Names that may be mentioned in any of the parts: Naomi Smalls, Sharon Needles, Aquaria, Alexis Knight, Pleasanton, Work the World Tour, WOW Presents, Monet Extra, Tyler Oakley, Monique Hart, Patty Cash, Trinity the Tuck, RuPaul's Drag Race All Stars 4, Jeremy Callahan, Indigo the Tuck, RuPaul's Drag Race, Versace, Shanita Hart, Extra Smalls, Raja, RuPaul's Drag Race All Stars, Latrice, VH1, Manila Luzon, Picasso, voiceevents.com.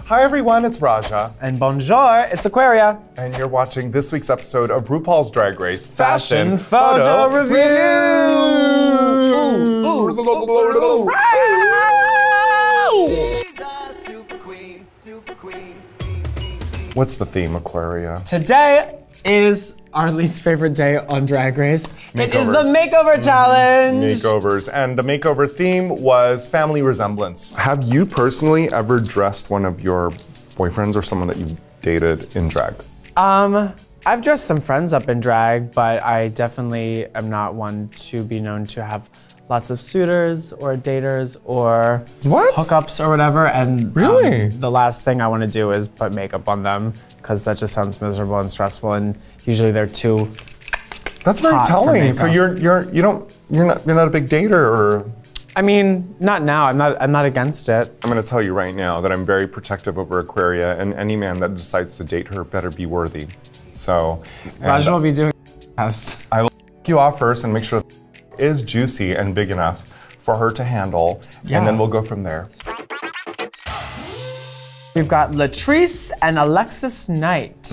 Hi everyone, it's Raja. And bonjour, it's Aquaria. And you're watching this week's episode of RuPaul's Drag Race Fashion Photo Review! What's the theme, Aquaria? Today is our least favorite day on Drag Race. Makeovers. It is the makeover challenge. Makeovers, and the makeover theme was family resemblance. Have you personally ever dressed one of your boyfriends or someone that you dated in drag? I've dressed some friends up in drag, but I definitely am not one to be known to have lots of suitors or daters or hookups or whatever. And really, the last thing I want to do is put makeup on them because that just sounds miserable and stressful. And usually they're too. That's very telling. So you're not a big dater, or? I mean, not now. I'm not against it. I'm gonna tell you right now that I'm very protective over Aquaria, and any man that decides to date her better be worthy. So. Raja will be doing tests. I will you off first and make sure it is juicy and big enough for her to handle, and then we'll go from there. We've got Latrice and Alexis Knight.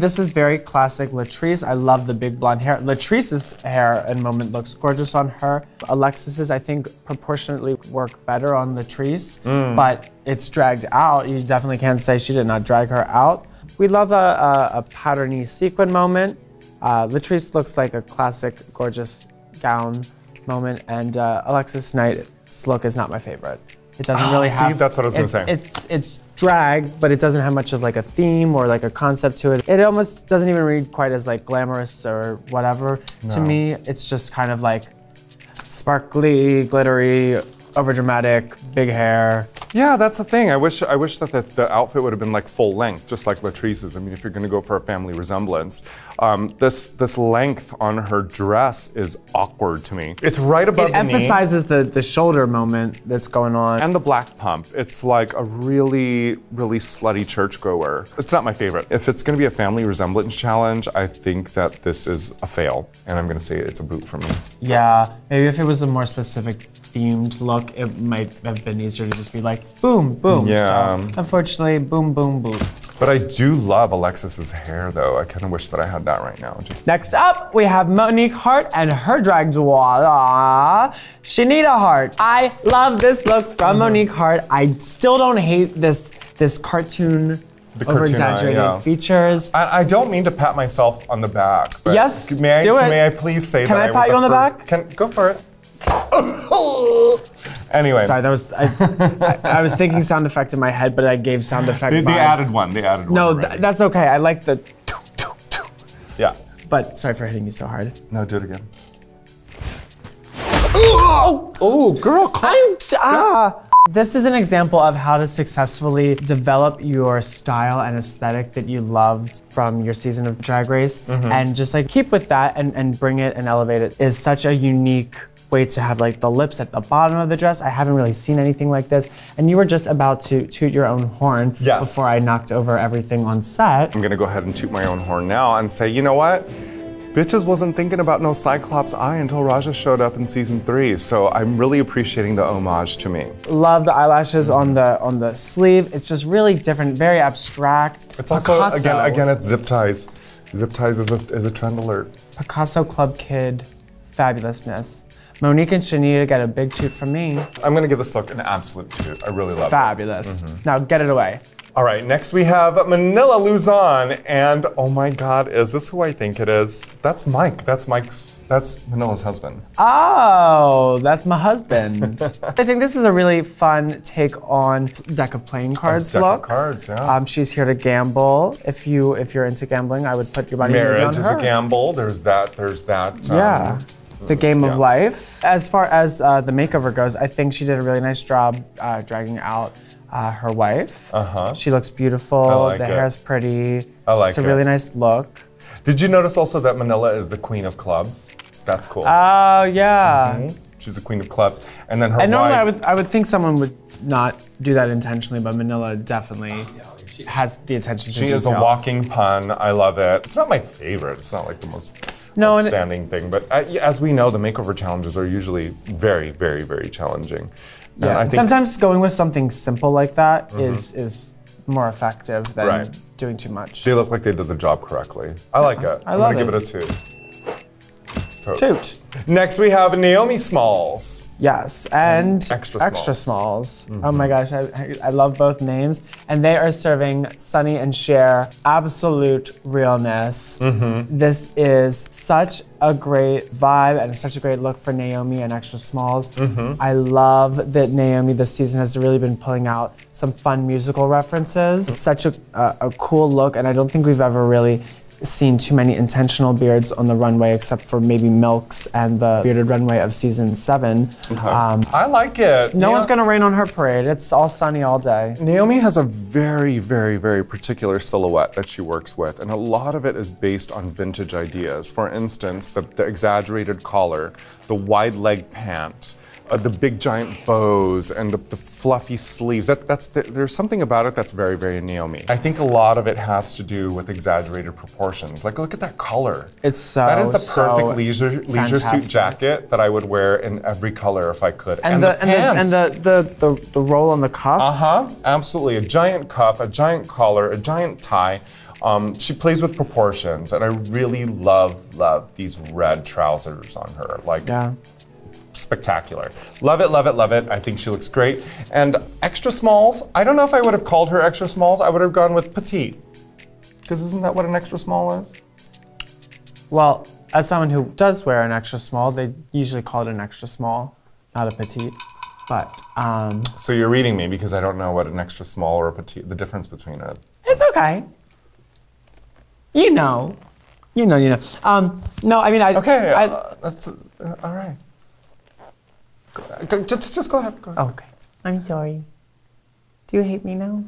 This is very classic Latrice. I love the big blonde hair. Latrice's hair and moment looks gorgeous on her. Alexis's, I think, proportionately work better on Latrice, but it's dragged out. You definitely can't say she did not drag her out. We love a patterny sequin moment. Latrice looks like a classic, gorgeous gown moment, and Alexis Knight's look is not my favorite. It doesn't really have. See, that's what I was gonna say. It's drag, but it doesn't have much of like a theme or like a concept to it. It almost doesn't even read quite as like glamorous or whatever. No. To me, it's just kind of like sparkly, glittery, overdramatic, big hair. Yeah, that's the thing. I wish that the outfit would have been like full length, just like Latrice's. I mean, if you're gonna go for a family resemblance, this length on her dress is awkward to me. It's right above the knee. It emphasizes the shoulder moment that's going on. And the black pump. It's like a really, really slutty churchgoer. It's not my favorite. If it's gonna be a family resemblance challenge, I think that this is a fail. And I'm gonna say it's a boot for me. Yeah, maybe if it was a more specific themed look, it might have been easier to just be like, boom, boom. Yeah. So, unfortunately, boom, boom, boom. But I do love Alexis's hair, though. I kind of wish that I had that right now. Next up, we have Monique Hart and her drag doula, Shanita Hart. I love this look from Monique Hart. I still don't hate this cartoon. The over-exaggerated features. I don't mean to pat myself on the back. But yes, may I please say that? Can I pat you on the back? Go for it. Anyway. Sorry, that was, I was thinking sound effect in my head, but I gave sound effect vibes. They added one. No, that's okay. I like the yeah. But sorry for hitting you so hard. No, do it again. Oh, girl. This is an example of how to successfully develop your style and aesthetic that you loved from your season of Drag Race. And just like keep with that and bring it and elevate it is such a unique way to have like the lips at the bottom of the dress. I haven't really seen anything like this. And you were just about to toot your own horn before I knocked over everything on set. I'm gonna go ahead and toot my own horn now and say, you know what? Bitches wasn't thinking about no Cyclops eye until Raja showed up in season 3. So I'm really appreciating the homage to me. Love the eyelashes on the sleeve. It's just really different, very abstract. It's also, again, it's zip ties. Zip ties is a trend alert. Picasso Club Kid fabulousness. Monique and Shanita get a big toot from me. I'm gonna give this look an absolute toot. I really love it. Fabulous. Now get it away. All right, next we have Manila Luzon, and oh my God, is this who I think it is? That's Mike, that's Manila's husband. Oh, that's my husband. I think this is a really fun take on deck of playing cards look. Deck of cards, yeah. She's here to gamble. If you're into gambling, I would put your money on her. Marriage is a gamble, there's that. Yeah. The game of life. As far as the makeover goes, I think she did a really nice job dragging out her wife. She looks beautiful. The hair is pretty. It's a really nice look. Did you notice also that Manila is the queen of clubs? That's cool. Oh, yeah. She's the queen of clubs. And then her wife. Normally I would think someone would not do that intentionally, but Manila definitely has the attention to detail. She is a walking pun. I love it. It's not my favorite. It's not like the most outstanding thing, but as we know, the makeover challenges are usually very, very, very challenging. Yeah. I think sometimes going with something simple like that is more effective than doing too much. They look like they did the job correctly. I like it. I love it. I'm gonna give it a 2. Totes. Toot. Next we have Naomi Smalls. Yes, and Extra Smalls. Mm-hmm. Oh my gosh, I love both names. And they are serving Sunny and Cher absolute realness. Mm-hmm. This is such a great vibe and such a great look for Naomi and Extra Smalls. Mm-hmm. I love that Naomi this season has really been pulling out some fun musical references. It's such a cool look, and I don't think we've ever really seen too many intentional beards on the runway, except for maybe Milk's and the bearded runway of season 7. Okay. I like it. No one's gonna rain on her parade. It's all sunny all day. Naomi has a very, very, very particular silhouette that she works with, and a lot of it is based on vintage ideas. For instance, the exaggerated collar, the wide leg pant, the big giant bows and the fluffy sleeves. There's something about it that's very, very Naomi. I think a lot of it has to do with exaggerated proportions. Like, look at that color. It's so, that is the perfect leisure suit jacket that I would wear in every color if I could. And the roll on the cuff. Absolutely. A giant cuff, a giant collar, a giant tie. She plays with proportions, and I really love these red trousers on her. Like, spectacular. Love it, love it, love it. I think she looks great. And Extra Smalls, I don't know if I would have called her Extra Smalls. I would have gone with Petite. Because isn't that what an extra small is? Well, as someone who does wear an extra small, they usually call it an extra small, not a petite. But, so you're reading me because I don't know what an extra small or a petite, the difference between it. It's okay. You know. You know, you know. No, I mean, all right. Just go ahead. Go ahead. Okay. I'm sorry. Do you hate me now?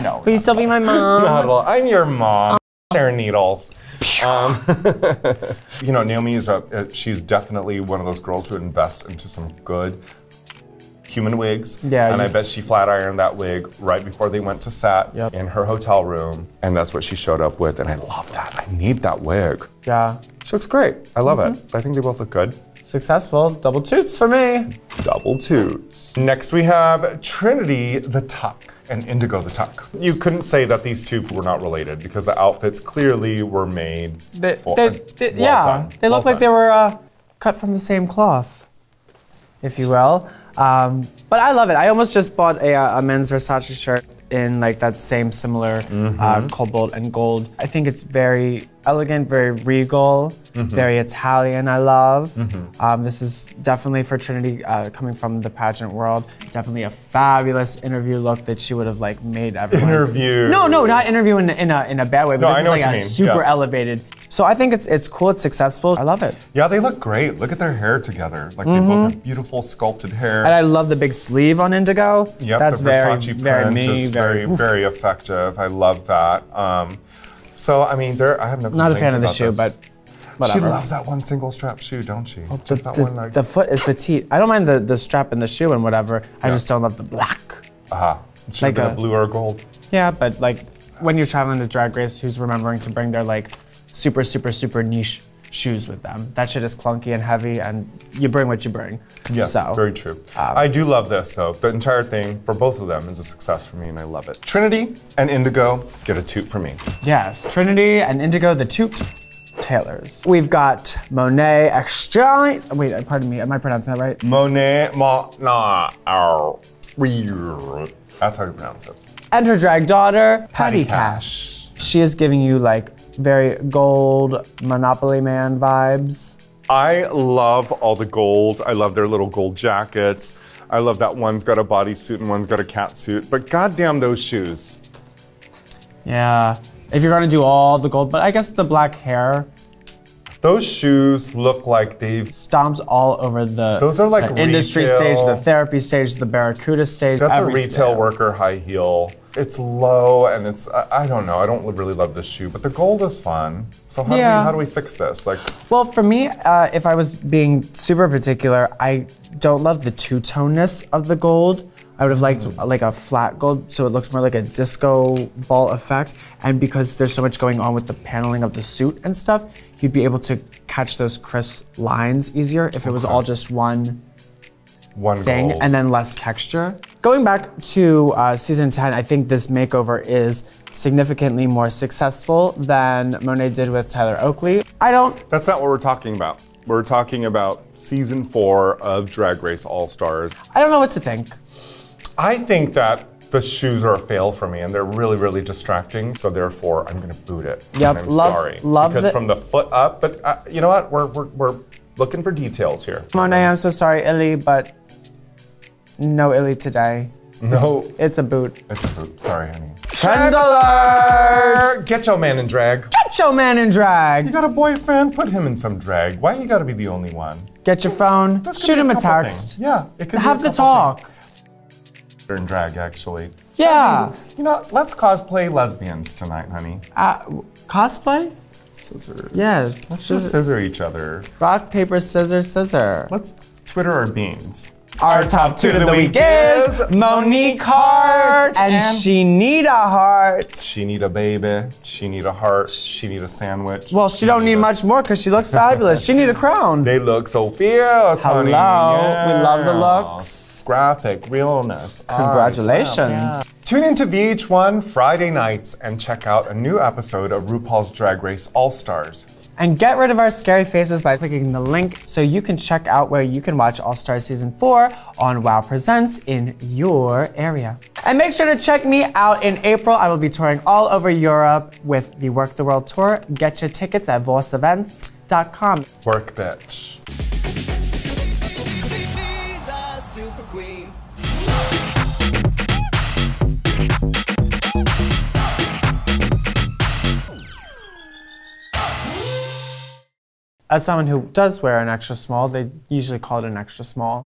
No. Will you still be my mom? Not at all. I'm your mom. Sharon Needles. You know, Naomi is she's definitely one of those girls who invests into some good human wigs. Yeah. And I bet she flat ironed that wig right before they went to set in her hotel room. And that's what she showed up with. And I love that. I need that wig. Yeah. She looks great. I love it. I think they both look good. Successful, double toots for me. Double toots. Next we have Trinity the Tuck and Indigo the Tuck. You couldn't say that these two were not related because the outfits clearly were made for They look like they were cut from the same cloth, if you will. But I love it. I almost just bought a men's Versace shirt in like that same similar cobalt and gold. I think it's very elegant, very regal, very Italian, I love. This is definitely for Trinity, coming from the pageant world, definitely a fabulous interview look that she would have like made everyone. Interview. No, no, not interview in a bad way, but no, this I know is like what you mean. Super elevated. So I think it's cool, it's successful. I love it. Yeah, they look great. Look at their hair together. Like they both have beautiful sculpted hair. And I love the big sleeve on Indigo. Yep, that's the Versace print is very, very effective. I love that. So I mean, I have no complaints. Not a fan of the shoe, but whatever. She loves that one single strap shoe, don't she? Oh, just that one. Like, the foot is petite. I don't mind the strap and the shoe and whatever. I just don't love the black. Should like have been a blue or a gold. Yeah, but like when you're traveling to Drag Race, who's remembering to bring their like super, super, super niche shoes with them? That shit is clunky and heavy, and you bring what you bring. Yes, so, very true. I do love this though. The entire thing for both of them is a success for me, and I love it. Trinity and Indigo get a toot for me. Yes, Trinity and Indigo, the toot tailors. We've got Monet Extra. Wait, pardon me, am I pronouncing that right? Monet, that's how you pronounce it. And her drag daughter, Patty Cash. She is giving you like very gold Monopoly Man vibes. I love all the gold. I love their little gold jackets. I love that one's got a bodysuit and one's got a catsuit. But goddamn those shoes. Yeah, if you're gonna do all the gold, but I guess the black hair. Those shoes look like they've stomped all over the, those are like the industry stage, the therapy stage, the barracuda stage. That's a retail worker high heel. It's low and it's, I don't know, I don't really love this shoe, but the gold is fun. So how do we fix this? Like, well, for me, if I was being super particular, I don't love the two-toneness of the gold. I would have liked like a flat gold, so it looks more like a disco ball effect. And because there's so much going on with the paneling of the suit and stuff, you'd be able to catch those crisp lines easier if it was all just one one thing goal. And then less texture. Going back to season 10, I think this makeover is significantly more successful than Monet did with Tyler Oakley. That's not what we're talking about. We're talking about season 4 of Drag Race All Stars. I don't know what to think. I think that the shoes are a fail for me and they're really, really distracting. So therefore, I'm gonna boot it. Yep, and I'm sorry. Love because from the foot up, but you know what? We're looking for details here. Monet, I'm so sorry, Illy, but no Illy today. No. It's a boot. It's a boot, sorry, honey. Trend alert! Get your man in drag. Get your man in drag! You got a boyfriend, put him in some drag. Why you gotta be the only one? Get your phone, shoot him a text. Yeah, it could be have the talk. In drag, actually. Yeah. You know, let's cosplay lesbians tonight, honey. Cosplay? Scissors. Yes. Let's just scissor each other. Rock, paper, scissors, scissor. Let's Twitter our beans. Our top 2 of the week is Monique Hart and Shanita Hart. Shanita, baby. Shanita Hart. Shanita sandwich. Well, she don't need much more because she looks fabulous. She need a crown. They look so fierce, honey. Yeah. We love the looks. Graphic realness. Congratulations. Yeah. Tune into VH1 Friday nights and check out a new episode of RuPaul's Drag Race All Stars. And get rid of our scary faces by clicking the link so you can check out where you can watch All Stars Season 4 on WOW Presents in your area. And make sure to check me out in April. I will be touring all over Europe with the Work the World Tour. Get your tickets at voiceevents.com. Work, bitch. She's a super queen. As someone who does wear an extra small, they usually call it an extra small.